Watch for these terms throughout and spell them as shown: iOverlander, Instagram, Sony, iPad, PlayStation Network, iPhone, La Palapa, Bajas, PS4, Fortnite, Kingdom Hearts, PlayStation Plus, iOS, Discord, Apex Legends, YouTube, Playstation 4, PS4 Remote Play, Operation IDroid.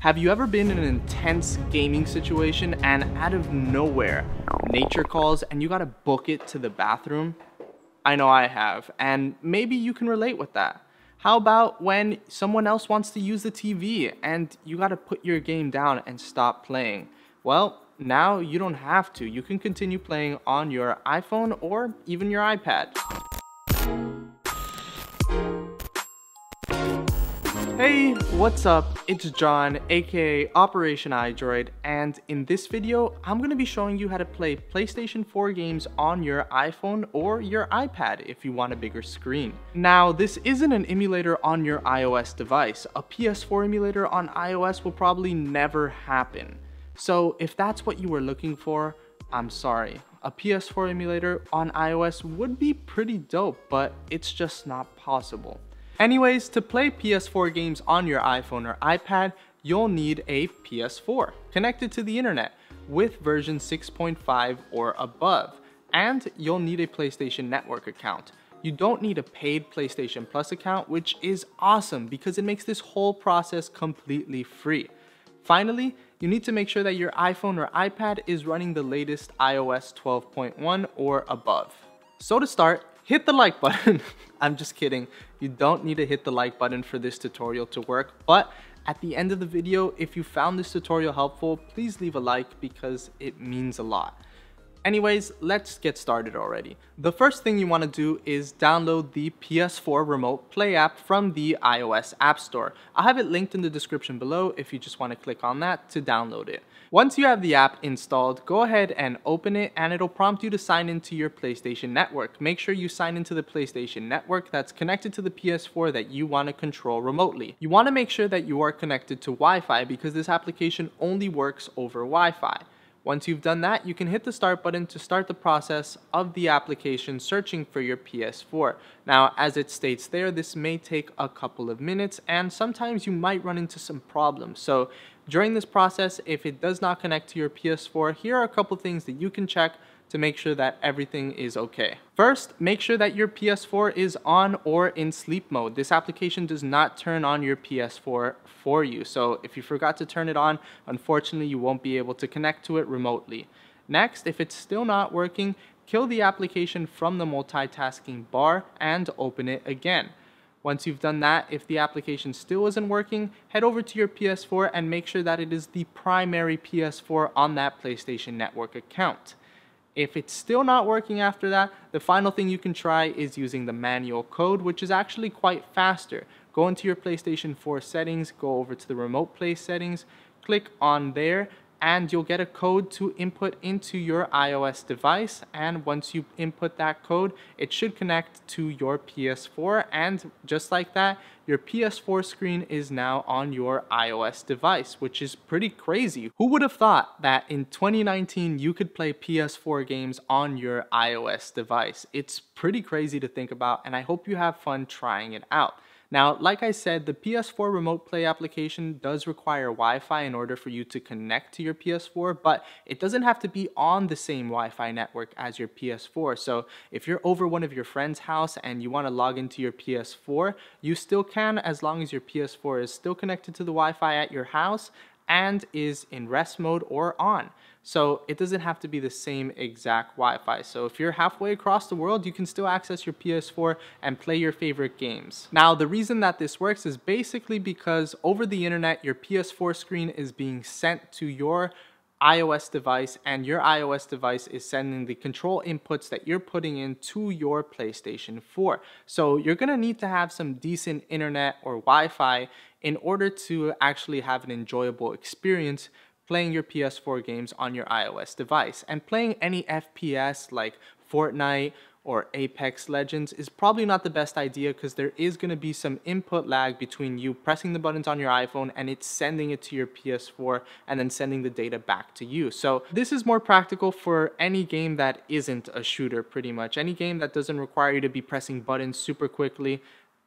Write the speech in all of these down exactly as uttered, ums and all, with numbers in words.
Have you ever been in an intense gaming situation and out of nowhere, nature calls and you gotta book it to the bathroom? I know I have, and maybe you can relate with that. How about when someone else wants to use the T V and you gotta put your game down and stop playing? Well, now you don't have to. You can continue playing on your iPhone or even your iPad. Hey, what's up? It's John, aka Operation IDroid, and in this video, I'm gonna be showing you how to play PlayStation four games on your iPhone or your iPad if you want a bigger screen. Now, this isn't an emulator on your iOS device. A P S four emulator on iOS will probably never happen. So if that's what you were looking for, I'm sorry. A P S four emulator on iOS would be pretty dope, but it's just not possible. Anyways, to play P S four games on your iPhone or iPad, you'll need a P S four connected to the internet with version six point five or above, and you'll need a PlayStation Network account. You don't need a paid PlayStation Plus account, which is awesome because it makes this whole process completely free. Finally, you need to make sure that your iPhone or iPad is running the latest iOS twelve point one or above. So to start, hit the like button. I'm just kidding. You don't need to hit the like button for this tutorial to work, but at the end of the video, if you found this tutorial helpful, please leave a like because it means a lot. Anyways, let's get started already. The first thing you want to do is download the P S four Remote Play app from the iOS App Store. I'll have it linked in the description below if you just want to click on that to download it. Once you have the app installed, go ahead and open it and it'll prompt you to sign into your PlayStation Network. Make sure you sign into the PlayStation Network that's connected to the P S four that you want to control remotely. You want to make sure that you are connected to Wi-Fi because this application only works over Wi-Fi. Once you've done that, you can hit the start button to start the process of the application searching for your P S four. Now, as it states there, this may take a couple of minutes and sometimes you might run into some problems. So during this process, if it does not connect to your P S four, here are a couple things that you can check to make sure that everything is okay. First, make sure that your P S four is on or in sleep mode. This application does not turn on your P S four for you, so if you forgot to turn it on, unfortunately you won't be able to connect to it remotely. Next, if it's still not working, kill the application from the multitasking bar and open it again. Once you've done that, if the application still isn't working, head over to your P S four and make sure that it is the primary P S four on that PlayStation Network account. If it's still not working after that, the final thing you can try is using the manual code, which is actually quite faster. Go into your PlayStation four settings, go over to the Remote Play settings, click on there, and you'll get a code to input into your iOS device. And once you input that code, it should connect to your P S four. And just like that, your P S four screen is now on your iOS device, which is pretty crazy. Who would have thought that in twenty nineteen, you could play P S four games on your iOS device? It's pretty crazy to think about, and I hope you have fun trying it out. Now, like I said, the P S four Remote Play application does require Wi-Fi in order for you to connect to your P S four, but it doesn't have to be on the same Wi-Fi network as your P S four. So if you're over one of your friend's house and you want to log into your P S four, you still can, as long as your P S four is still connected to the Wi-Fi at your house and is in rest mode or on. So it doesn't have to be the same exact Wi-Fi. So if you're halfway across the world, you can still access your P S four and play your favorite games. Now, the reason that this works is basically because over the internet, your P S four screen is being sent to your iOS device and your iOS device is sending the control inputs that you're putting in to your PlayStation four. So you're gonna need to have some decent internet or Wi-Fi in order to actually have an enjoyable experience playing your P S four games on your iOS device. And playing any F P S like Fortnite or Apex Legends is probably not the best idea because there is going to be some input lag between you pressing the buttons on your iPhone and it's sending it to your P S four and then sending the data back to you. So this is more practical for any game that isn't a shooter pretty much. Any game that doesn't require you to be pressing buttons super quickly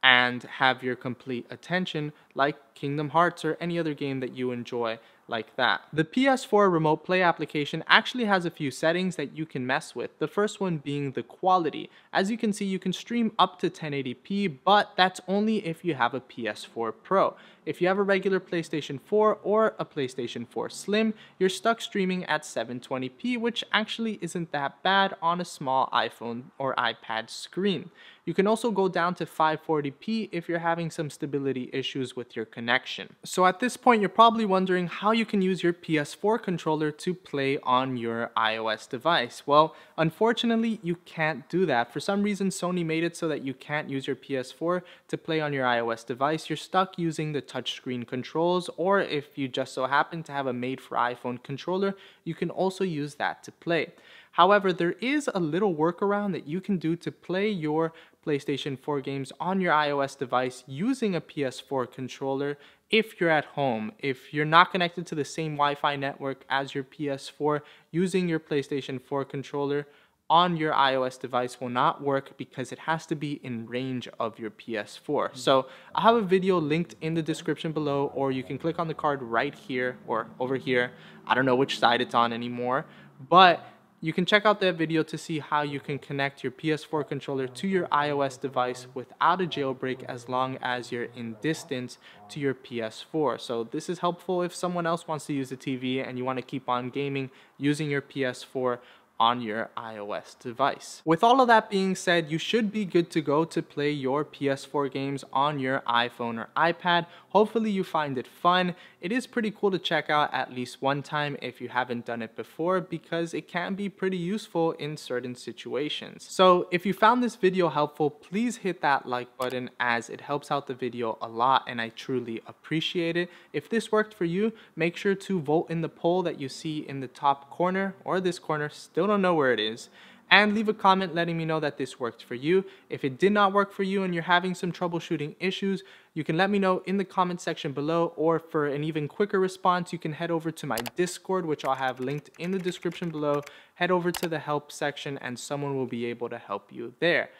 and have your complete attention, like Kingdom Hearts or any other game that you enjoy like that. The P S four Remote Play application actually has a few settings that you can mess with, the first one being the quality. As you can see, you can stream up to ten eighty p, but that's only if you have a P S four Pro. If you have a regular PlayStation four or a PlayStation four Slim, you're stuck streaming at seven twenty p, which actually isn't that bad on a small iPhone or iPad screen. You can also go down to five forty p if you're having some stability issues with your connection. So at this point, you're probably wondering how you you can use your P S four controller to play on your iOS device. Well, unfortunately, you can't do that. For some reason, Sony made it so that you can't use your P S four to play on your iOS device. You're stuck using the touchscreen controls, or if you just so happen to have a made-for-iPhone controller, you can also use that to play. However, there is a little workaround that you can do to play your PlayStation four games on your iOS device using a P S four controller if you're at home. If you're not connected to the same Wi-Fi network as your P S four, using your PlayStation four controller on your iOS device will not work because it has to be in range of your P S four. So I have a video linked in the description below, or you can click on the card right here or over here. I don't know which side it's on anymore, but you can check out that video to see how you can connect your P S four controller to your iOS device without a jailbreak as long as you're in distance to your P S four. So this is helpful if someone else wants to use the T V and you want to keep on gaming using your P S four on your iOS device. With all of that being said, you should be good to go to play your P S four games on your iPhone or iPad. Hopefully you find it fun. It is pretty cool to check out at least one time if you haven't done it before, because it can be pretty useful in certain situations. So if you found this video helpful, please hit that like button, as it helps out the video a lot and I truly appreciate it. If this worked for you, make sure to vote in the poll that you see in the top corner or this corner, still don't know where it is, and leave a comment letting me know that this worked for you. If it did not work for you and you're having some troubleshooting issues, you can let me know in the comment section below, or for an even quicker response, you can head over to my Discord, which I'll have linked in the description below. Head over to the help section and someone will be able to help you there.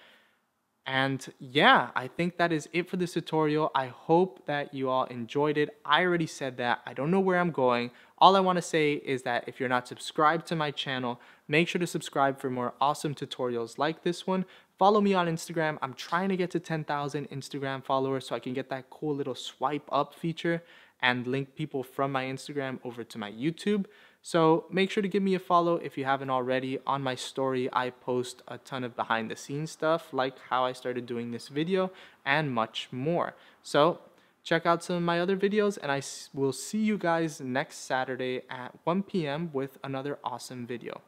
And yeah, I think that is it for this tutorial. I hope that you all enjoyed it. I already said that. I don't know where I'm going. All I want to say is that if you're not subscribed to my channel, make sure to subscribe for more awesome tutorials like this one. Follow me on Instagram. I'm trying to get to ten thousand Instagram followers so I can get that cool little swipe up feature and link people from my Instagram over to my YouTube. So make sure to give me a follow if you haven't already. On my story, I post a ton of behind the scenes stuff, like how I started doing this video and much more. So check out some of my other videos, and I will see you guys next Saturday at one p m with another awesome video.